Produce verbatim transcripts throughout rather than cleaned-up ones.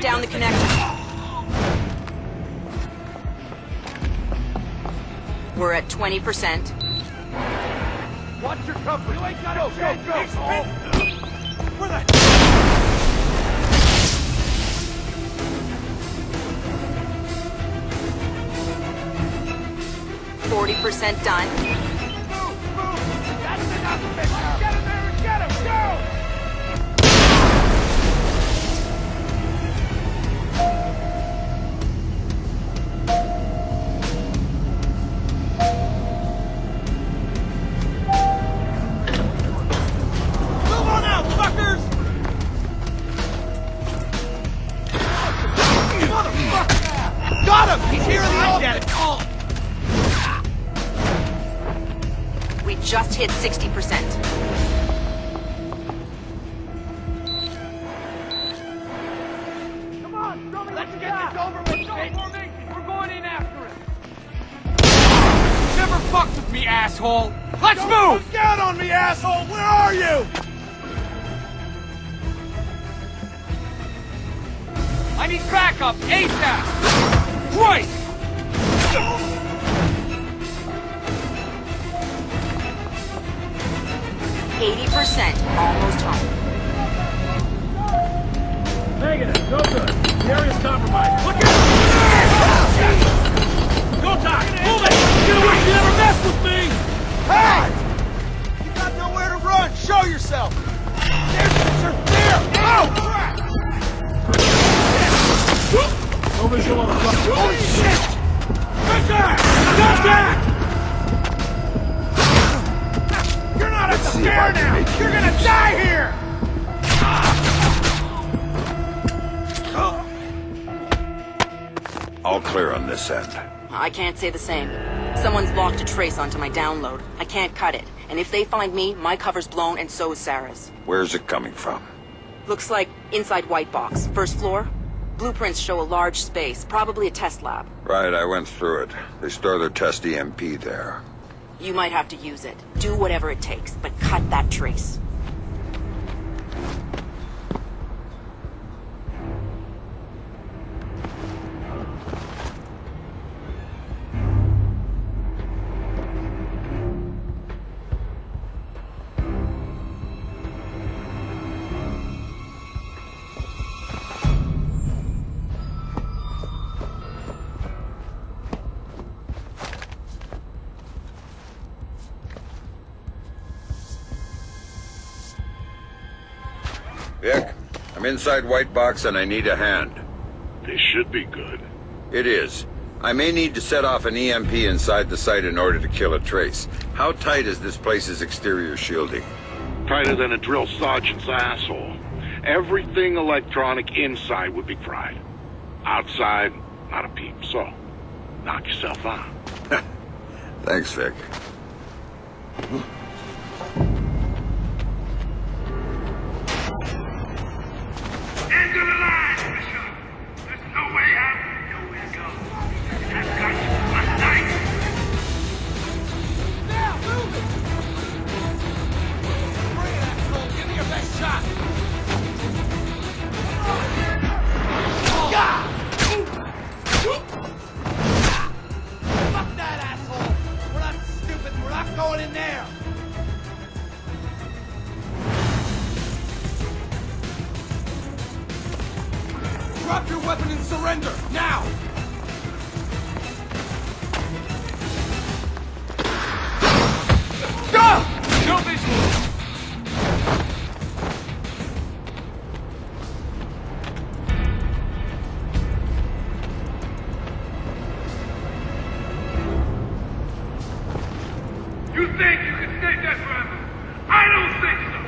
shutting down the connector. We're at twenty percent. Watch your cover. You ain't got to go, go, go. Where the hell? forty percent done. Move, move. That's enough, Bishop. Get him there and get him. Go! Move on out, fuckers! Motherfucker! Got him! He's here in the office! Oh. Just hit sixty percent. Come on, somebody, let's get this over with. We're going in after it. Never fucked with me, asshole. Let's Don't move. Look down on me, asshole. Where are you? I need backup ASAP. Christ! eighty percent, almost home. Negative, no good. The area's compromised. Look out! Go time! Move it! You wish you never messed with me! Hey! You got nowhere to run! Show yourself! There's your there! Oh! No visual on the front. Holy shit! Contact! Contact! There now! You're gonna die here! All clear on this end. I can't say the same. Someone's locked a trace onto my download. I can't cut it. And if they find me, my cover's blown and so is Sarah's. Where's it coming from? Looks like inside White Box. First floor? Blueprints show a large space, probably a test lab. Right, I went through it. They store their test E M P there. You might have to use it. Do whatever it takes, but cut that trace. Vic, I'm inside White Box and I need a hand. This should be good. It is. I may need to set off an E M P inside the site in order to kill a trace. How tight is this place's exterior shielding? Tighter than a drill sergeant's asshole. Everything electronic inside would be fried. Outside, not a peep, so knock yourself out. Thanks, Vic. Drop your weapon and surrender, now! Go! No visual! You think you can take that forever? I don't think so!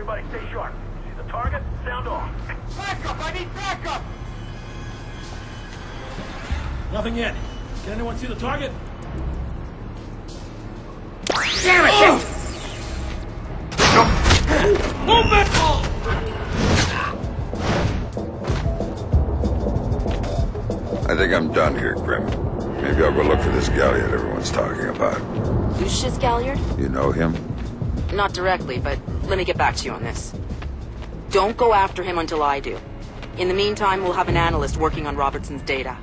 Everybody stay sharp. See the target? Sound off. Backup! I need backup! Nothing yet. Can anyone see the target? Damn it! Oh. Move it! I think I'm done here, Grim. Maybe I'll go look for this Galliard everyone's talking about. Lucius Galliard? You know him? Not directly, but let me get back to you on this. Don't go after him until I do. In the meantime, we'll have an analyst working on Robertson's data.